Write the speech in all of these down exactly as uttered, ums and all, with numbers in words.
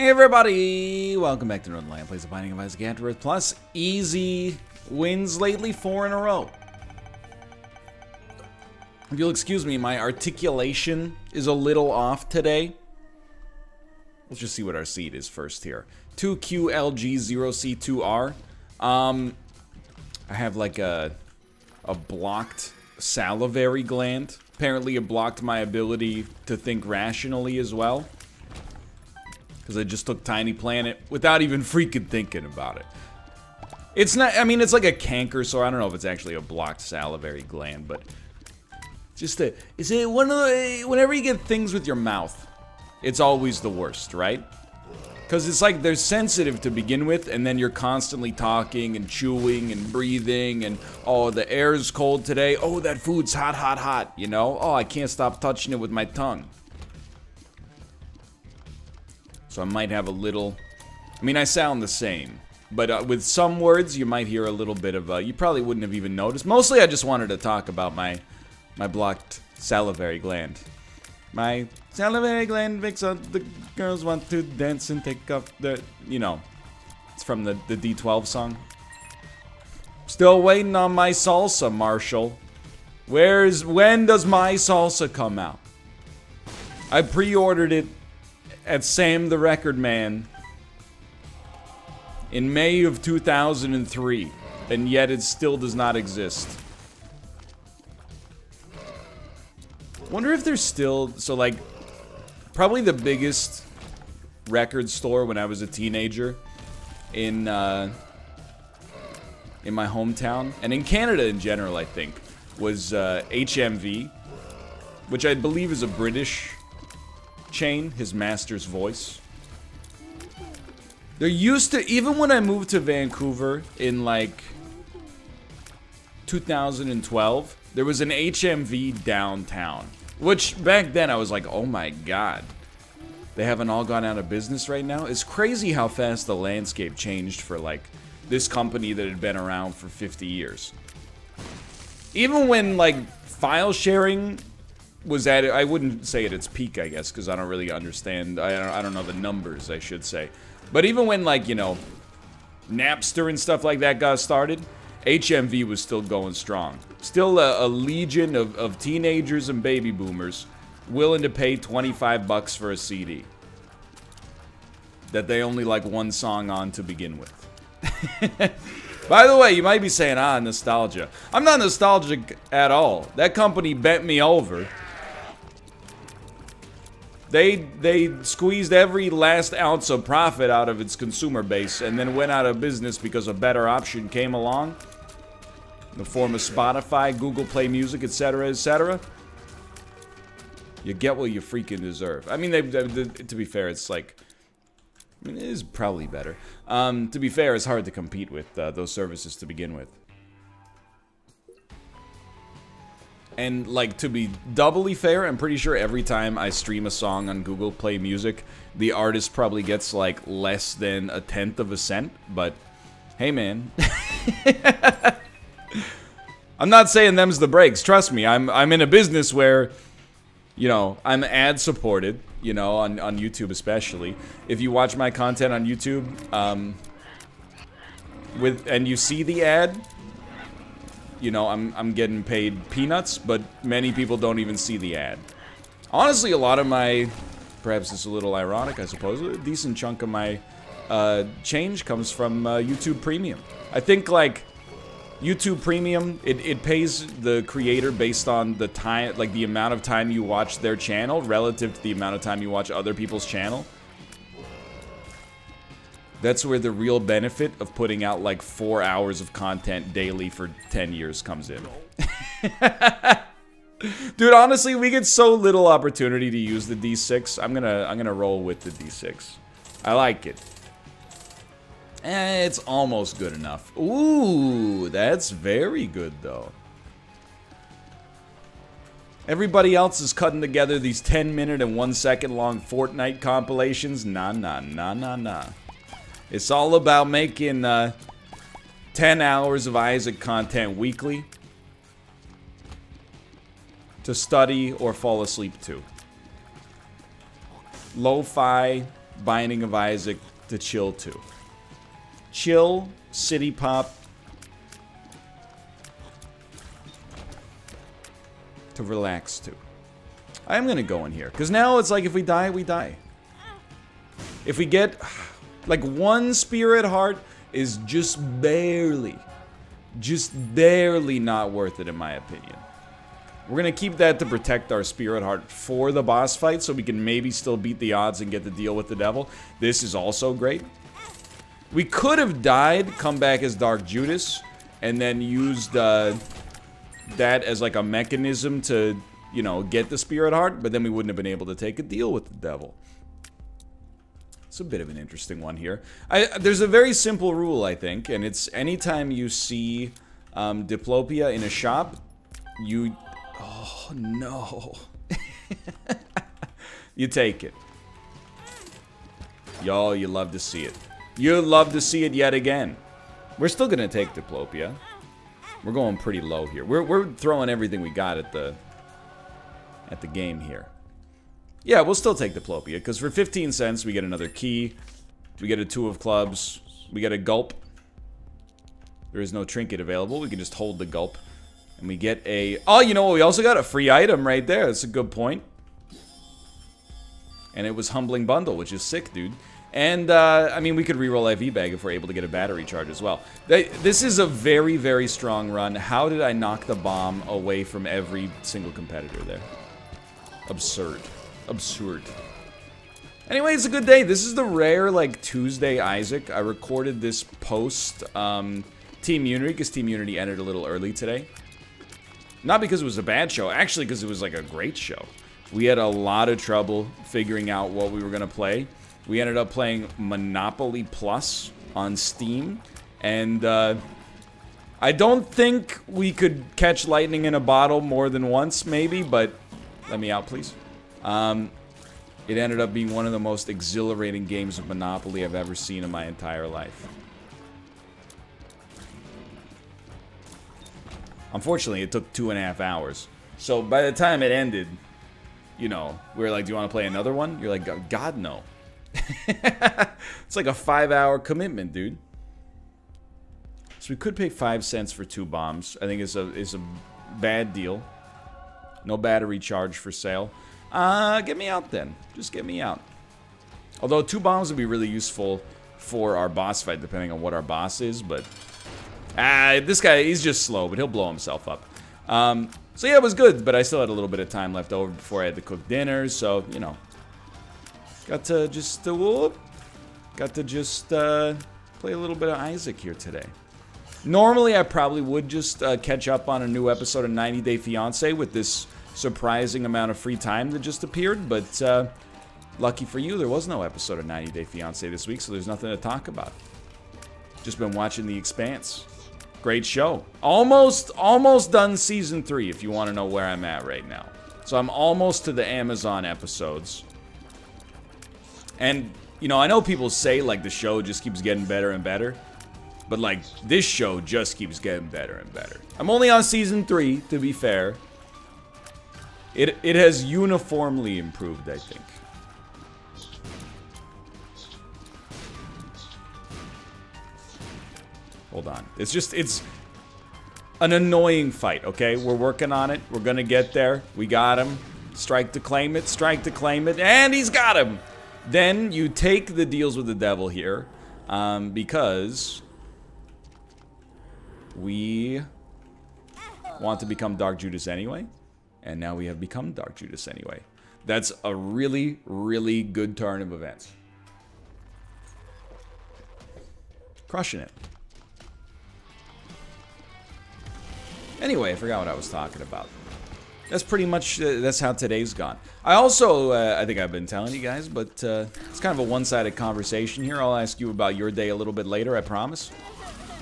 Hey everybody, welcome back to Northern Lion Tries, the Binding of Isaac: Afterbirth Plus. Easy wins lately, four in a row. If you'll excuse me, my articulation is a little off today. Let's just see what our seed is first here. two Q L G zero C two R. Um, I have like a, a blocked salivary gland. Apparently it blocked my ability to think rationally as well, because I just took Tiny Planet without even freaking thinking about it. It's not, I mean, it's like a canker, so I don't know if it's actually a blocked salivary gland, but just a, is it one of the, whenever you get things with your mouth, it's always the worst, right? Because it's like they're sensitive to begin with, and then you're constantly talking and chewing and breathing and, oh, the air's cold today, oh, that food's hot, hot, hot, you know? Oh, I can't stop touching it with my tongue. So I might have a little, I mean, I sound the same, but uh, with some words you might hear a little bit of, uh, you probably wouldn't have even noticed. Mostly I just wanted to talk about my, my blocked salivary gland. My salivary gland makes all the girls want to dance and take off the, you know, it's from the, the D twelve song. Still waiting on my salsa, Marshall. Where's, when does my salsa come out? I pre-ordered it at Sam the Record Man in May of two thousand three, and yet it still does not exist. Wonder if there's still, so like, probably the biggest record store when I was a teenager in uh, in my hometown, and in Canada in general, I think, was uh, H M V, which I believe is a British chain, his master's voice. There used to, even when I moved to Vancouver in like two thousand twelve, there was an H M V downtown, which back then I was like, oh my god, they haven't all gone out of business right now? It's crazy how fast the landscape changed for like this company that had been around for fifty years. Even when like file sharing was at, I wouldn't say at its peak, I guess, because I don't really understand, I don't, I don't know the numbers, I should say. But even when, like, you know, Napster and stuff like that got started, H M V was still going strong. Still a, a legion of, of teenagers and baby boomers willing to pay twenty-five bucks for a C D that they only like one song on to begin with. By the way, you might be saying, ah, nostalgia. I'm not nostalgic at all. That company bent me over. They they squeezed every last ounce of profit out of its consumer base and then went out of business because a better option came along in the form of Spotify, Google Play Music, et cetera, et cetera. You get what you freaking deserve. I mean, they, they, they, to be fair, it's like, I mean, it is probably better. Um, to be fair, it's hard to compete with uh, those services to begin with. And, like, to be doubly fair, I'm pretty sure every time I stream a song on Google Play Music, the artist probably gets, like, less than a tenth of a cent, but, hey, man. I'm not saying them's the breaks, trust me. I'm, I'm in a business where, you know, I'm ad-supported, you know, on, on YouTube especially. If you watch my content on YouTube, um, with, and you see the ad, you know, I'm, I'm getting paid peanuts, but many people don't even see the ad. Honestly, a lot of my, perhaps it's a little ironic, I suppose, a decent chunk of my uh, change comes from uh, YouTube Premium. I think, like, YouTube Premium, it, it pays the creator based on the time, like, the amount of time you watch their channel relative to the amount of time you watch other people's channel. That's where the real benefit of putting out like four hours of content daily for ten years comes in. Dude, honestly, we get so little opportunity to use the D six. I'm gonna, I'm gonna roll with the D six. I like it. Eh, it's almost good enough. Ooh, that's very good though. Everybody else is cutting together these ten minute and one second long Fortnite compilations. Nah, nah, nah, nah, nah. It's all about making uh, ten hours of Isaac content weekly to study or fall asleep to. Lo-fi, Binding of Isaac to chill to. Chill, city pop, to relax to. I am gonna go in here, because now it's like if we die, we die. If we get, like, one spirit heart is just barely, just barely not worth it in my opinion. We're gonna keep that to protect our spirit heart for the boss fight, so we can maybe still beat the odds and get to deal with the devil. This is also great. We could have died, come back as Dark Judas, and then used uh, that as like a mechanism to, you know, get the spirit heart, but then we wouldn't have been able to take a deal with the devil. It's a bit of an interesting one here. I, there's a very simple rule, I think, and it's anytime you see um, Diplopia in a shop, you... Oh, no. You take it. Y'all, you love to see it. You love to see it yet again. We're still going to take Diplopia. We're going pretty low here. We're, we're throwing everything we got at the, at the game here. Yeah, we'll still take Diplopia, because for fifteen cents, we get another key. We get a two of clubs. We get a gulp. There is no trinket available. We can just hold the gulp. And we get a... Oh, you know what? We also got a free item right there. That's a good point. And it was Humbling Bundle, which is sick, dude. And, uh, I mean, we could reroll I V bag if we're able to get a battery charge as well. This is a very, very strong run. How did I knock the bomb away from every single competitor there? Absurd. Absurd. Anyway, it's a good day. This is the rare, like, Tuesday Isaac. I recorded this post, um, Team Unity, because Team Unity ended a little early today. Not because it was a bad show, actually because it was, like, a great show. We had a lot of trouble figuring out what we were going to play. We ended up playing Monopoly Plus on Steam, and uh, I don't think we could catch lightning in a bottle more than once, maybe, but let me out, please. Um, it ended up being one of the most exhilarating games of Monopoly I've ever seen in my entire life. Unfortunately, it took two and a half hours. So by the time it ended, you know, we were like, do you want to play another one? You're like, God, no. It's like a five hour commitment, dude. So we could pay five cents for two bombs. I think it's a it's a bad deal. No battery charge for sale. Uh, get me out then. Just get me out. Although two bombs would be really useful for our boss fight, depending on what our boss is. But ah, this guy, he's just slow, but he'll blow himself up. Um, so yeah, it was good, but I still had a little bit of time left over before I had to cook dinner. So you know. Got to just, uh, whoop. Got to just uh, play a little bit of Isaac here today. Normally, I probably would just uh, catch up on a new episode of ninety day fiancé with this surprising amount of free time that just appeared. But uh, lucky for you, there was no episode of ninety day fiancé this week, so there's nothing to talk about. Just been watching The Expanse. Great show. Almost, almost done season three, if you want to know where I'm at right now. So I'm almost to the Amazon episodes. And, you know, I know people say, like, the show just keeps getting better and better. But, like, this show just keeps getting better and better. I'm only on season three, to be fair. It, it has uniformly improved, I think. Hold on. It's just, it's an annoying fight, okay? We're working on it. We're gonna get there. We got him. Strike to claim it. Strike to claim it. And he's got him! Then you take the deals with the devil here, um, because we want to become Dark Judas anyway, and now we have become Dark Judas anyway. That's a really, really good turn of events. Crushing it. Anyway, I forgot what I was talking about. That's pretty much, uh, that's how today's gone. I also, uh, I think I've been telling you guys, but uh, it's kind of a one-sided conversation here. I'll ask you about your day a little bit later, I promise.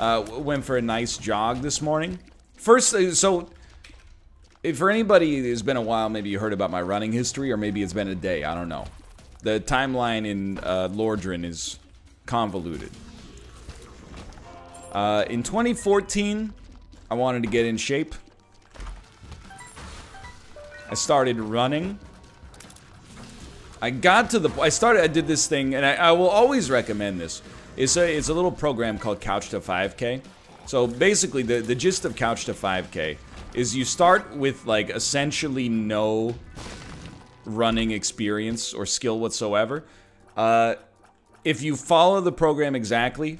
Uh, went for a nice jog this morning. First, so, if for anybody, it's been a while, maybe you heard about my running history, or maybe it's been a day, I don't know. The timeline in uh, Lordran is convoluted. Uh, in twenty fourteen, I wanted to get in shape. I started running. I got to the I started I did this thing, and I, I will always recommend this. It's a it's a little program called Couch to five K. So basically the the gist of Couch to five K is you start with like essentially no running experience or skill whatsoever. Uh, if you follow the program exactly,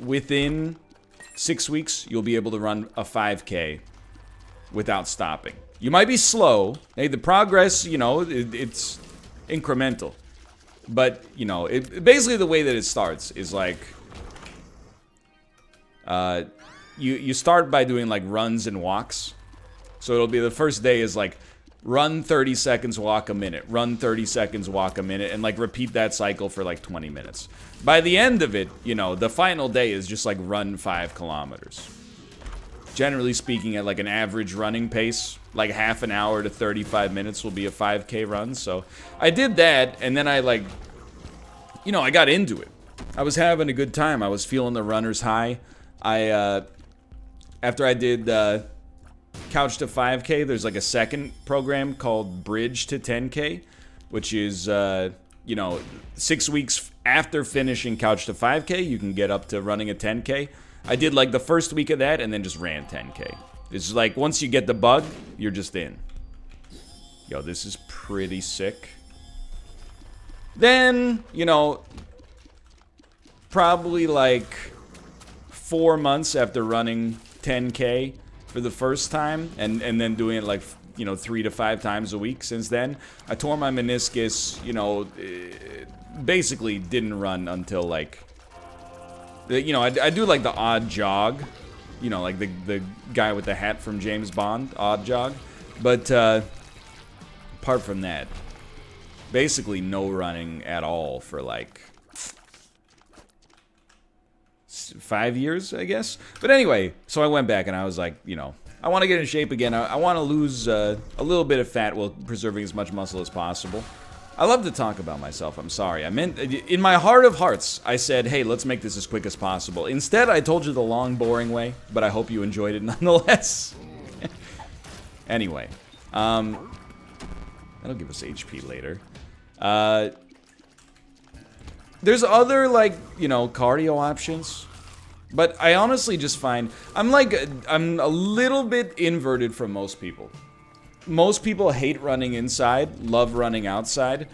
within six weeks you'll be able to run a five K without stopping. You might be slow. Hey, the progress, you know, it, it's incremental. But, you know, it, basically the way that it starts is like... Uh, you, you start by doing like runs and walks. So it'll be the first day is like run thirty seconds, walk a minute. Run thirty seconds, walk a minute. And like repeat that cycle for like twenty minutes. By the end of it, you know, the final day is just like run five kilometers. Generally speaking, at like an average running pace, like half an hour to thirty-five minutes will be a five K run. So I did that, and then I like, you know, I got into it. I was having a good time. I was feeling the runner's high. I, uh, after I did uh, Couch to five K, there's like a second program called Bridge to ten K, which is, uh, you know, six weeks after finishing Couch to five K, you can get up to running a ten K. I did like the first week of that, and then just ran ten K. It's like, once you get the bug, you're just in. Yo, this is pretty sick. Then, you know, probably like four months after running ten K for the first time, and, and then doing it like, you know, three to five times a week since then, I tore my meniscus, you know, basically didn't run until like, you know, I, I do like the odd jog. You know, like the, the guy with the hat from James Bond, odd jog. But uh, apart from that, basically no running at all for like five years, I guess. But anyway, so I went back and I was like, you know, I want to get in shape again. I, I want to lose uh, a little bit of fat while preserving as much muscle as possible. I love to talk about myself, I'm sorry. I meant, in my heart of hearts, I said, hey, let's make this as quick as possible. Instead, I told you the long, boring way, but I hope you enjoyed it nonetheless. Anyway, um, that'll give us H P later. Uh, there's other, like, you know, cardio options, but I honestly just find, I'm like, I'm a little bit inverted from most people. Most people hate running inside, love running outside,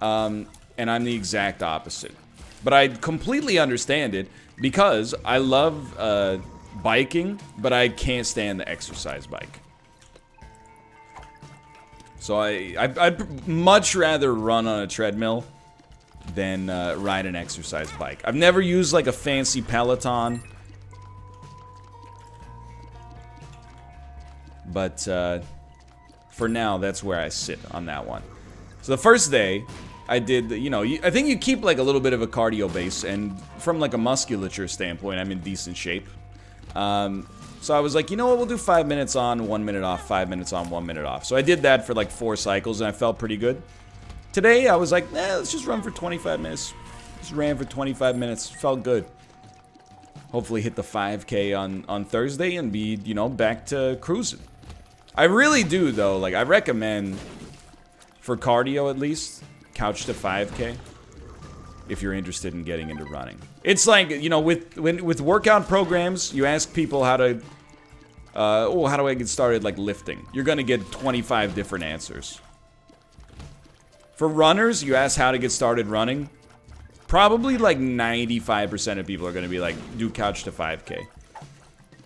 um, and I'm the exact opposite. But I completely understand it because I love uh, biking, but I can't stand the exercise bike. So I, I, I'd much rather run on a treadmill than uh, ride an exercise bike. I've never used like a fancy Peloton, but... Uh, for now, that's where I sit on that one. So the first day, I did, you know, I think you keep like a little bit of a cardio base, and from like a musculature standpoint, I'm in decent shape. Um, so I was like, you know what, we'll do five minutes on, one minute off, five minutes on, one minute off. So I did that for like four cycles, and I felt pretty good. Today, I was like, eh, let's just run for twenty-five minutes. Just ran for twenty-five minutes, felt good. Hopefully hit the five K on, on Thursday and be, you know, back to cruising. I really do, though. Like, I recommend, for cardio at least, Couch to five K, if you're interested in getting into running. It's like, you know, with when, with workout programs, you ask people how to, uh, oh, how do I get started, like, lifting? You're gonna get twenty-five different answers. For runners, you ask how to get started running, probably, like, ninety-five percent of people are gonna be like, do Couch to five K.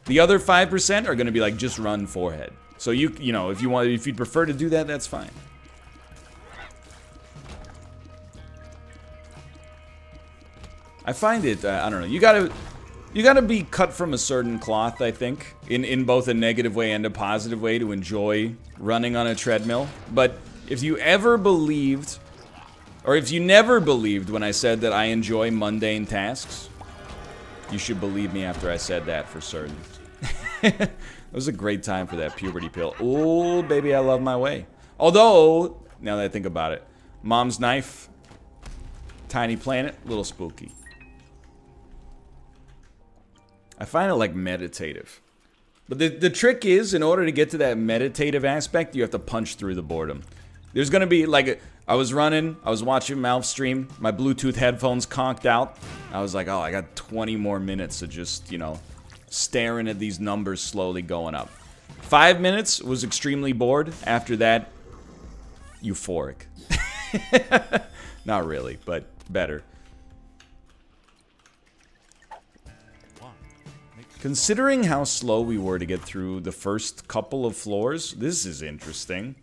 The other five percent are gonna be like, just run forehead. So you you know, if you want, if you'd prefer to do that, that's fine. I find it, uh, I don't know, you gotta you gotta be cut from a certain cloth, I think, in in both a negative way and a positive way, to enjoy running on a treadmill. But if you ever believed, or if you never believed when I said that I enjoy mundane tasks, you should believe me after I said that for certain. It was a great time for that puberty pill. Oh, baby, I love my way. Although, now that I think about it, Mom's Knife, Tiny Planet, a little spooky. I find it, like, meditative. But the, the trick is, in order to get to that meditative aspect, you have to punch through the boredom. There's gonna be, like, I was running, I was watching Mouth stream, my Bluetooth headphones conked out. I was like, oh, I got twenty more minutes of just, you know, staring at these numbers slowly going up. Five minutes was extremely bored. After that, euphoric. Not really, but better. Considering how slow we were to get through the first couple of floors, this is interesting.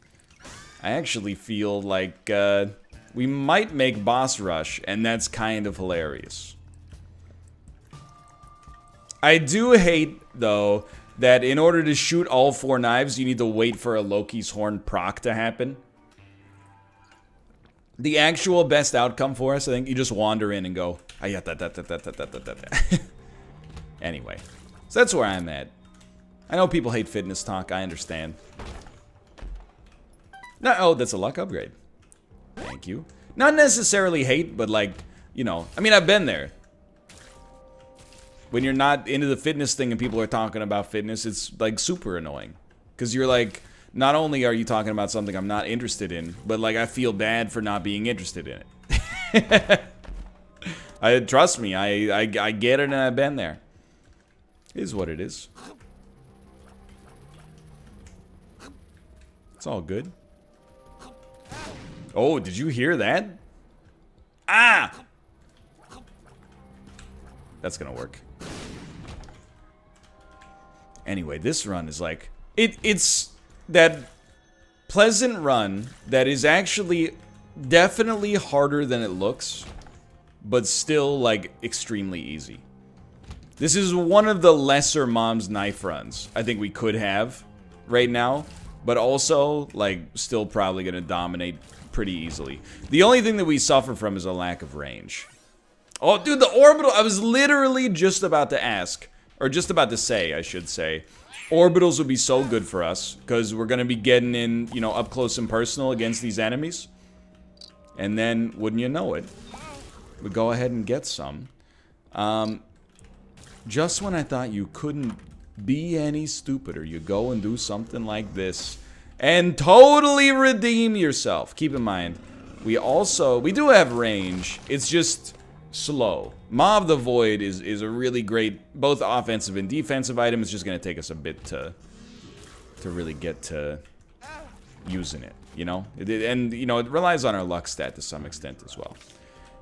I actually feel like uh, we might make Boss Rush, and that's kind of hilarious. I do hate, though, that in order to shoot all four knives, you need to wait for a Loki's Horn proc to happen. The actual best outcome for us, I think, you just wander in and go, I got that, that, that, that, that, that, that, that. Anyway. So that's where I'm at. I know people hate fitness talk, I understand. No, oh, that's a luck upgrade. Thank you. Not necessarily hate, but like, you know, I mean, I've been there. When you're not into the fitness thing and people are talking about fitness, it's like super annoying. Because you're like, not only are you talking about something I'm not interested in, but like, I feel bad for not being interested in it. I, trust me, I, I, I get it and I've been there. Is what it is. It's all good. Oh, did you hear that? Ah! That's gonna work. Anyway, this run is like... It, it's that pleasant run that is actually definitely harder than it looks, but still, like, extremely easy. This is one of the lesser Mom's Knife runs I think we could have right now, but also, like, still probably gonna dominate pretty easily. The only thing that we suffer from is a lack of range. Oh, dude, the orbital, I was literally just about to ask, or just about to say, I should say, orbitals would be so good for us, because we're gonna be getting in, you know, up close and personal against these enemies. And then, wouldn't you know it, we go ahead and get some. Um... Just when I thought you couldn't be any stupider, you go and do something like this and totally redeem yourself. Keep in mind, we also, we do have range. It's just slow. Mob of the Void is, is a really great, both offensive and defensive item. It's just going to take us a bit to, to really get to using it, you know? It, it, and, you know, it relies on our luck stat to some extent as well.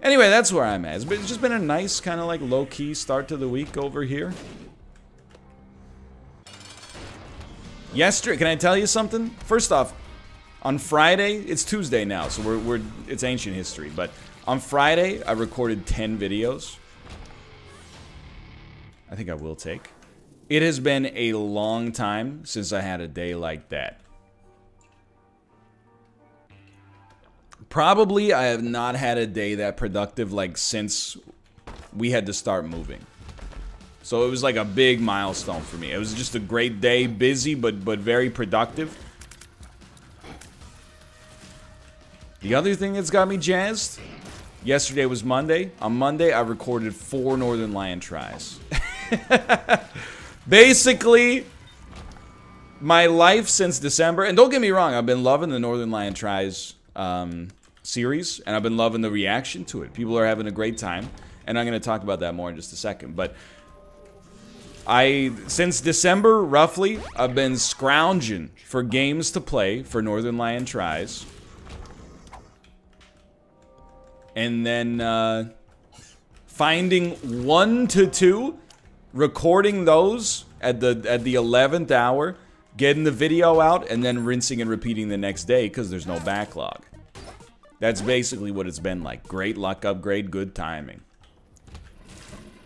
Anyway, that's where I'm at. It's just been a nice, kind of like low-key start to the week over here. Yesterday, can I tell you something? First off, on Friday, it's Tuesday now, so we're, we're it's ancient history. But on Friday, I recorded ten videos. I think I will take. It has been a long time since I had a day like that. Probably I have not had a day that productive, like, since we had to start moving. So it was like a big milestone for me. It was just a great day, busy, but, but very productive. The other thing that's got me jazzed, yesterday was Monday. On Monday, I recorded four Northern Lion Tries. Basically... my life since December, and don't get me wrong, I've been loving the Northern Lion Tries Um, series, and I've been loving the reaction to it. People are having a great time, and I'm going to talk about that more in just a second. But I, since December, roughly, I've been scrounging for games to play for Northern Lion Tries. And then uh, finding one to two, recording those at the at the eleventh hour, getting the video out, and then rinsing and repeating the next day because there's no backlog. That's basically what it's been like. Great luck upgrade, good timing.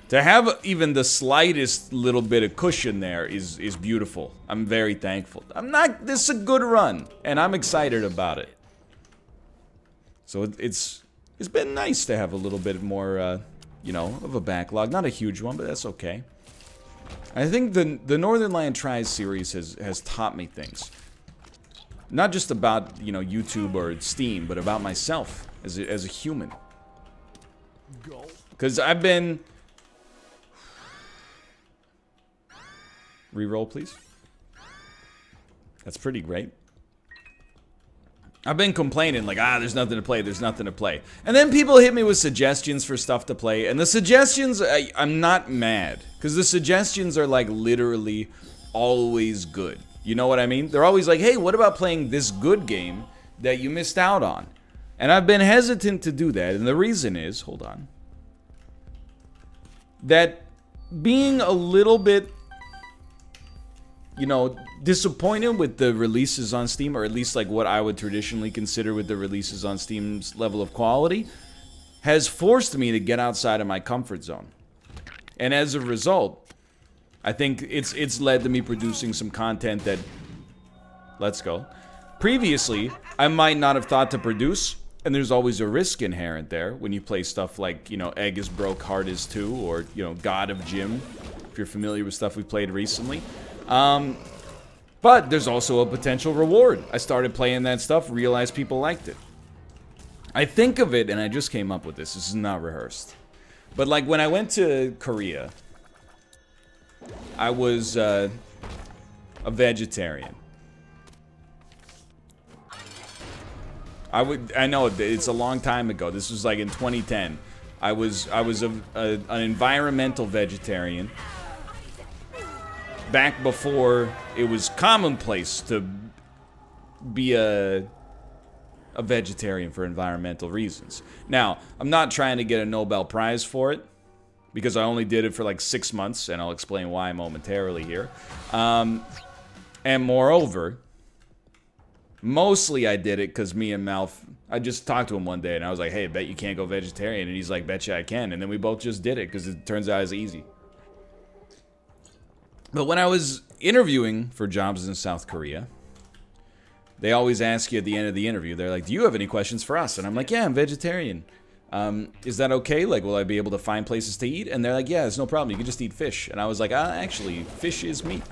To have even the slightest little bit of cushion there is, is beautiful. I'm very thankful. I'm not... This is a good run, and I'm excited about it. So it, it's... It's been nice to have a little bit more, uh, you know, of a backlog. Not a huge one, but that's okay. I think the the Northern Lion Tries series has, has taught me things. Not just about, you know, YouTube or Steam, but about myself as a, as a human. Because I've been... Reroll, please. That's pretty great. I've been complaining, like, ah, there's nothing to play, there's nothing to play. And then people hit me with suggestions for stuff to play, and the suggestions, I, I'm not mad. Because the suggestions are, like, literally always good. You know what I mean? They're always like, hey, what about playing this good game that you missed out on? And I've been hesitant to do that, and the reason is, hold on, that being a little bit, you know, disappointed with the releases on Steam, or at least like what I would traditionally consider with the releases on Steam's level of quality, has forced me to get outside of my comfort zone. And as a result, I think it's it's led to me producing some content that, let's go, previously I might not have thought to produce. And there's always a risk inherent there when you play stuff like, you know, Egg is Broke, Heart is two, or, you know, God of Gym, if you're familiar with stuff we played recently. Um, but there's also a potential reward. I started playing that stuff, realized people liked it. I think of it, and I just came up with this, this is not rehearsed. But like when I went to Korea, I was uh, a vegetarian. I would. I know it's a long time ago. This was like in twenty ten. I was. I was a, a, an environmental vegetarian. Back before it was commonplace to be a a vegetarian for environmental reasons. Now, I'm not trying to get a Nobel Prize for it because I only did it for like six months, and I'll explain why momentarily here. Um, and moreover. Mostly I did it because me and Malf, I just talked to him one day and I was like, hey, bet you can't go vegetarian. And he's like, betcha I can. And then we both just did it because it turns out it's easy. But when I was interviewing for jobs in South Korea, they always ask you at the end of the interview, they're like, do you have any questions for us? And I'm like, yeah, I'm vegetarian. Um, is that okay? Like, will I be able to find places to eat? And they're like, yeah, it's no problem. You can just eat fish. And I was like, ah, actually, fish is meat.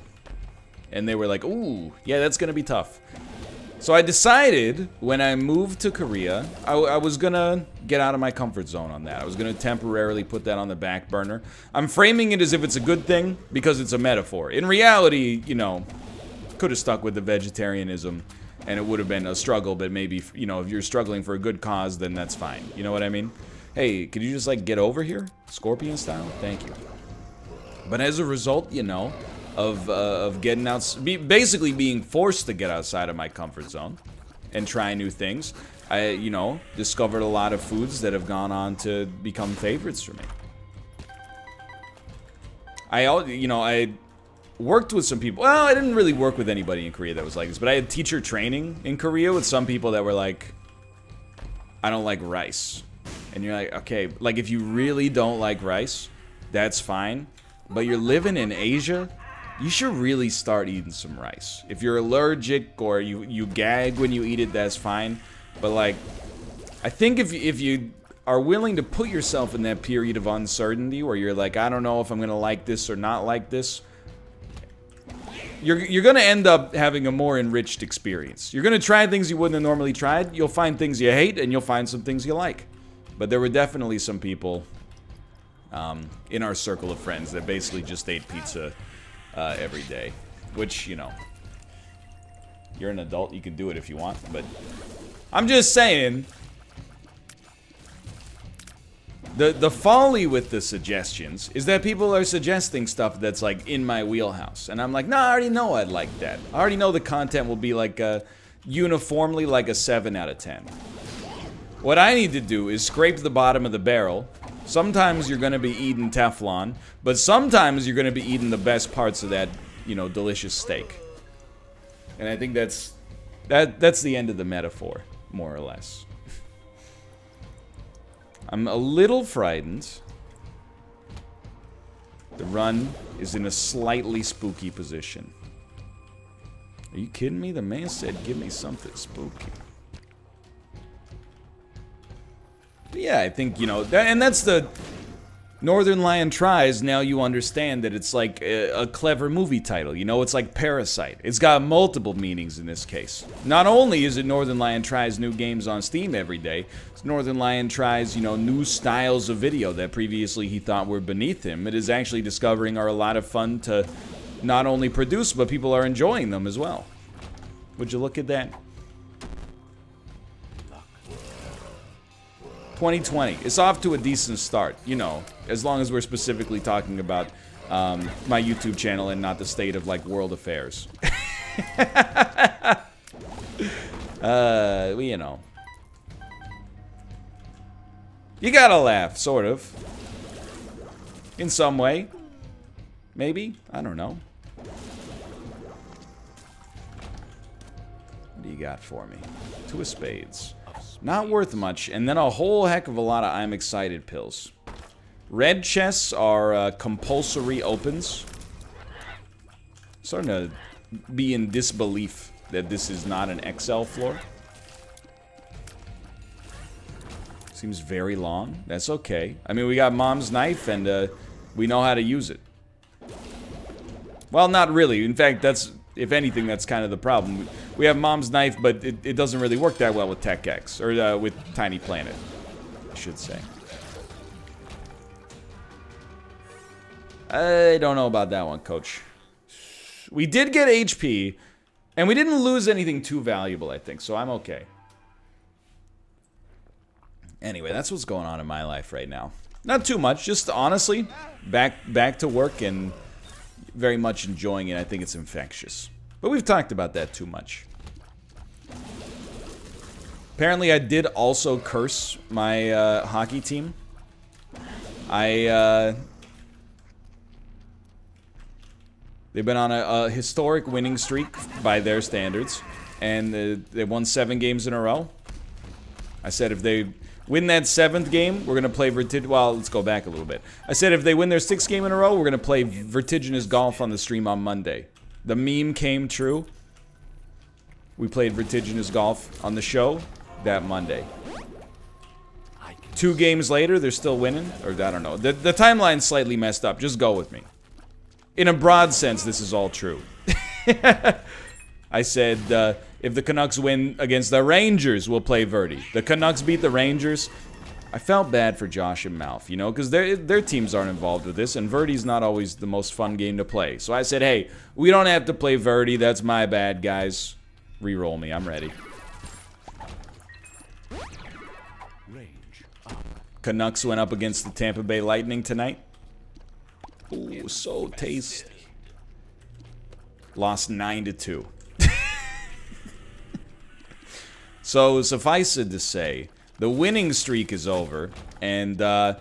And they were like, ooh, yeah, that's going to be tough. So I decided when I moved to Korea, I, I was gonna get out of my comfort zone on that. I was gonna temporarily put that on the back burner. I'm framing it as if it's a good thing because it's a metaphor. In reality, you know, could have stuck with the vegetarianism and it would have been a struggle, but maybe, you know, if you're struggling for a good cause, then that's fine. You know what I mean? Hey, could you just like get over here? Scorpion style? Thank you. But as a result, you know, Of, uh, of getting out, be, basically being forced to get outside of my comfort zone and try new things. I, you know, discovered a lot of foods that have gone on to become favorites for me. I, you know, I worked with some people. Well, I didn't really work with anybody in Korea that was like this, but I had teacher training in Korea with some people that were like, I don't like rice. And you're like, okay, like if you really don't like rice, that's fine. But you're living in Asia, you should really start eating some rice. If you're allergic or you, you gag when you eat it, that's fine. But like, I think if, if you are willing to put yourself in that period of uncertainty where you're like, I don't know if I'm gonna like this or not like this, you're, you're gonna end up having a more enriched experience. You're gonna try things you wouldn't have normally tried. You'll find things you hate and you'll find some things you like. But there were definitely some people um, in our circle of friends that basically just ate pizza Uh, every day, which, you know, you're an adult, you can do it if you want, but I'm just saying the the folly with the suggestions is that people are suggesting stuff that's like in my wheelhouse, and I'm like, nah, I already know I'd like that. I already know the content will be like a, uniformly like a seven out of ten. What I need to do is scrape the bottom of the barrel. Sometimes you're going to be eating Teflon, but sometimes you're going to be eating the best parts of that, you know, delicious steak. And I think that's that that's the end of the metaphor, more or less. I'm a little frightened. The run is in a slightly spooky position. Are you kidding me? The man said, give me something spooky. Yeah, I think, you know, that, and that's the Northern Lion Tries. Now you understand that it's like a, a clever movie title, you know, it's like Parasite. It's got multiple meanings in this case. Not only is it Northern Lion Tries new games on Steam every day, it's Northern Lion Tries, you know, new styles of video that previously he thought were beneath him. It is actually discovering are a lot of fun to not only produce, but people are enjoying them as well. Would you look at that? twenty twenty. It's off to a decent start, you know, as long as we're specifically talking about um, my YouTube channel and not the state of, like, world affairs. uh, well, you know. You gotta laugh, sort of. In some way. Maybe? I don't know. What do you got for me? Two of spades. Not worth much, and then a whole heck of a lot of I'm excited pills. Red chests are uh, compulsory opens. I'm starting to be in disbelief that this is not an X L floor. Seems very long. That's okay. I mean, we got Mom's Knife, and uh, we know how to use it. Well, not really. In fact, that's, if anything, that's kind of the problem. We have Mom's Knife, but it, it doesn't really work that well with Tech X, or uh, with Tiny Planet, I should say. I don't know about that one, Coach. We did get H P, and we didn't lose anything too valuable, I think, so I'm okay. Anyway, that's what's going on in my life right now. Not too much, just honestly, back back to work and very much enjoying it. I think it's infectious. But we've talked about that too much. Apparently, I did also curse my uh, hockey team. I... Uh, they've been on a, a historic winning streak by their standards. And uh, they won seven games in a row. I said if they win that seventh game, we're going to play Vertig... Well, let's go back a little bit. I said if they win their sixth game in a row, we're going to play Vertiginous Golf on the stream on Monday. The meme came true. We played Vertiginous Golf on the show that Monday. Two games later, they're still winning. Or, I don't know. The, the timeline's slightly messed up. Just go with me. In a broad sense, this is all true. I said... Uh, If the Canucks win against the Rangers, we'll play Verti. The Canucks beat the Rangers. I felt bad for Josh and Malf, you know, because their their teams aren't involved with this, and Verti's not always the most fun game to play. So I said, hey, we don't have to play Verti. That's my bad, guys. Reroll me. I'm ready. Canucks went up against the Tampa Bay Lightning tonight. Ooh, so tasty. Lost nine to two. So, suffice it to say, the winning streak is over, and uh,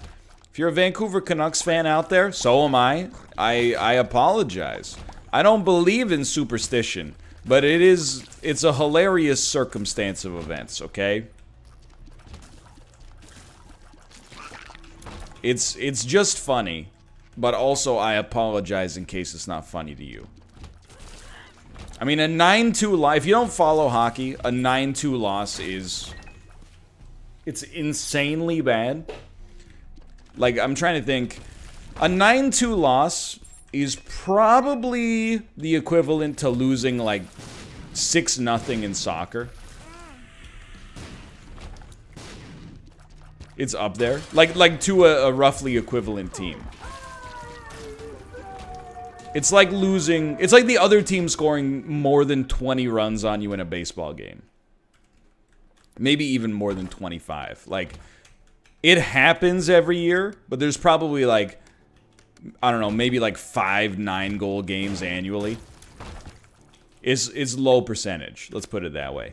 if you're a Vancouver Canucks fan out there, so am I. I, I apologize. I don't believe in superstition, but it is, it's a hilarious circumstance of events, okay? It's, it's just funny, but also I apologize in case it's not funny to you. I mean, a nine two loss, if you don't follow hockey, a nine two loss is... It's insanely bad. Like, I'm trying to think. A nine two loss is probably the equivalent to losing, like, six nothing in soccer. It's up there. Like, like to a, a roughly equivalent team. It's like losing... It's like the other team scoring more than twenty runs on you in a baseball game. Maybe even more than twenty-five. Like, it happens every year, but there's probably like... I don't know, maybe like five nine-goal games annually. It's, it's low percentage. Let's put it that way.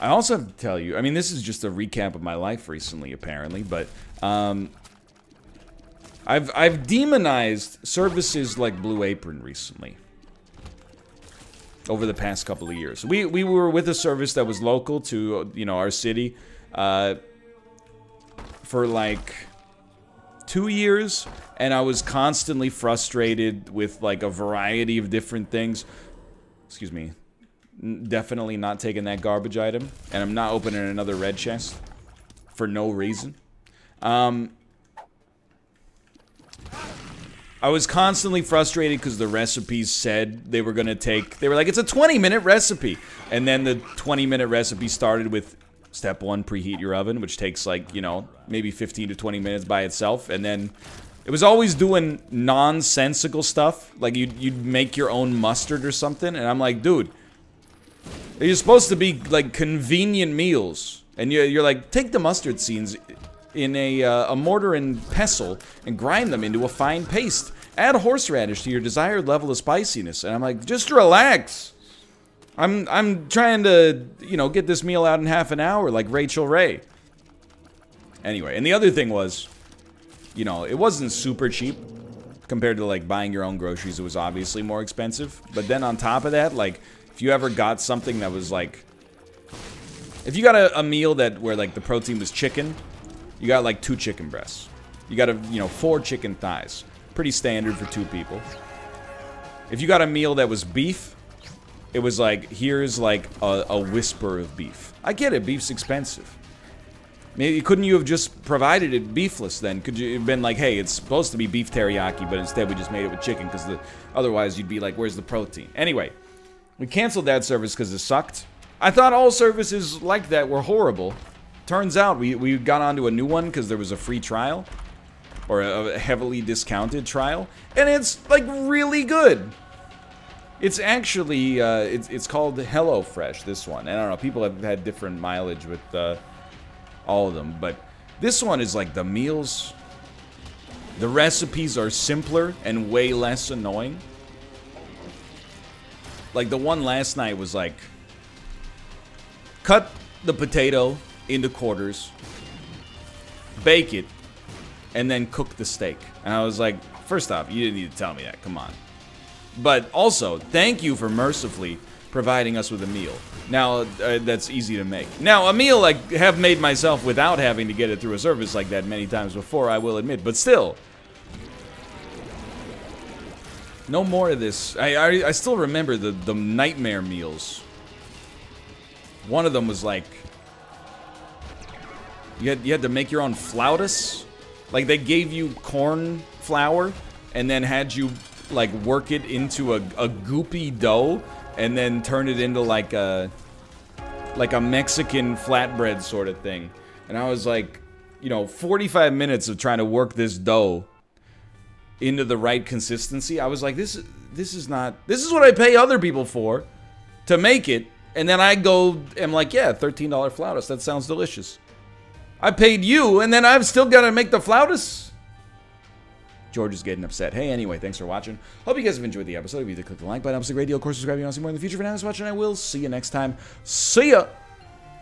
I also have to tell you... I mean, this is just a recap of my life recently, apparently, but... Um, I've, I've demonized services like Blue Apron recently. Over the past couple of years. We, we were with a service that was local to, you know, our city. Uh, for like... Two years. And I was constantly frustrated with like a variety of different things. Excuse me. Definitely not taking that garbage item. And I'm not opening another red chest. For no reason. Um... I was constantly frustrated because the recipes said they were going to take... They were like, it's a twenty-minute recipe! And then the twenty-minute recipe started with step one, preheat your oven, which takes like, you know, maybe fifteen to twenty minutes by itself. And then it was always doing nonsensical stuff. Like, you'd, you'd make your own mustard or something. And I'm like, dude, You're supposed to be like convenient meals, and you're, you're like, take the mustard seeds in a, uh, a mortar and pestle and grind them into a fine paste. Add horseradish to your desired level of spiciness. And I'm like, just relax. I'm I'm trying to, you know, get this meal out in half an hour like Rachel Ray. Anyway, and the other thing was, you know, it wasn't super cheap compared to like buying your own groceries. It was obviously more expensive. But then on top of that, like, if you ever got something that was like, if you got a, a meal that where like the protein was chicken, you got like two chicken breasts. You got a, you know, four chicken thighs. Pretty standard for two people. If you got a meal that was beef, it was like, here's like a, a whisper of beef. I get it, beef's expensive. Maybe couldn't you have just provided it beefless then? Could you have been like, hey, it's supposed to be beef teriyaki, but instead we just made it with chicken, because the otherwise you'd be like, where's the protein? Anyway, we canceled that service because it sucked. I thought all services like that were horrible. Turns out we, we got onto a new one because there was a free trial. Or a heavily discounted trial, and it's like really good. It's actually uh, it's it's called HelloFresh. This one, I don't know. People have had different mileage with uh, all of them, but this one is like the meals. The recipes are simpler and way less annoying. Like the one last night was like, cut the potato into quarters, bake it, and then cook the steak. And I was like, first off, you didn't need to tell me that, come on. But also, thank you for mercifully providing us with a meal. Now, uh, that's easy to make. Now, a meal I have made myself without having to get it through a service like that many times before, I will admit, but still. No more of this. I, I, I still remember the, the nightmare meals. One of them was like, you had, you had to make your own flautas. Like, they gave you corn flour, and then had you, like, work it into a, a goopy dough, and then turn it into, like, a... like a Mexican flatbread sort of thing. And I was like, you know, forty-five minutes of trying to work this dough into the right consistency. I was like, this, this is not... this is what I pay other people for, to make it. And then I go, am like, yeah, thirteen dollar flautas, that sounds delicious. I paid you, and then I've still got to make the flautas. George is getting upset. Hey, anyway, thanks for watching. Hope you guys have enjoyed the episode. If you did, click the like button. Helps a great deal. Of course, subscribe if you want to see more in the future. For now, thanks for watching. I will see you next time. See ya.